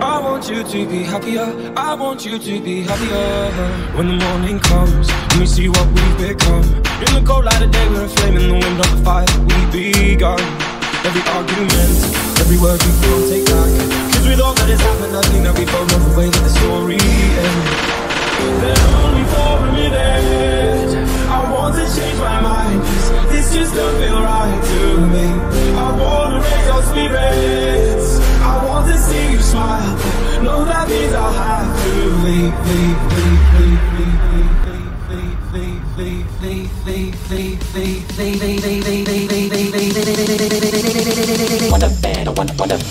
I want you to be happier, I want you to be happier. When the morning comes, let me see what we've become. In the cold light of day, we're a flame in the wind of the fire we begun. Every argument, every word we can't take back, 'cause with all that has happened, I think that we both know the way that the story ends. There's only for a minute, I want to change my mind, 'cause this just don't feel right to me. I want to raise your spirits, I want to see you smile, but no, that means I'll have to leave, leave, leave. Wonderland, Wonderland.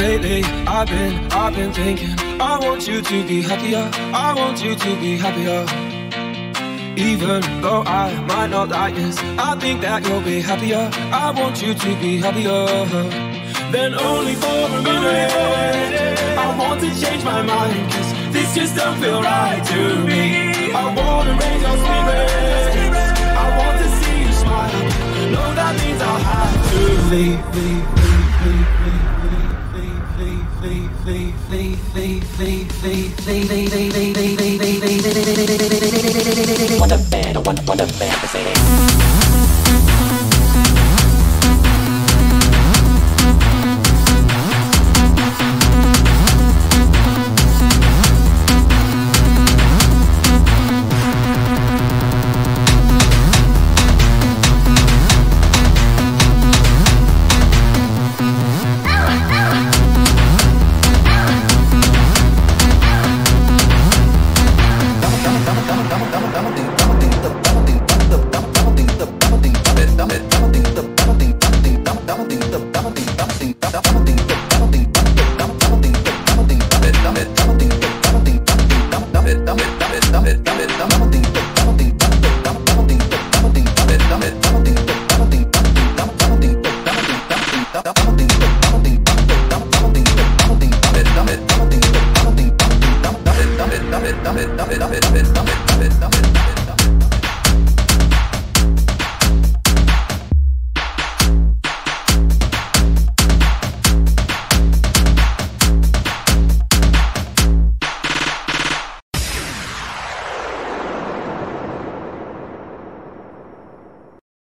Lately, I've been thinking, I want you to be happier, I want you to be happier. Even though I might not like this, I think that you'll be happier, I want you to be happier. Then only for a minute, I want to change my mind, 'cause this just don't feel right to me. I want to raise your spirits, I want to see you smile, no, that means I'll have to leave. Wonderland, Wonderland.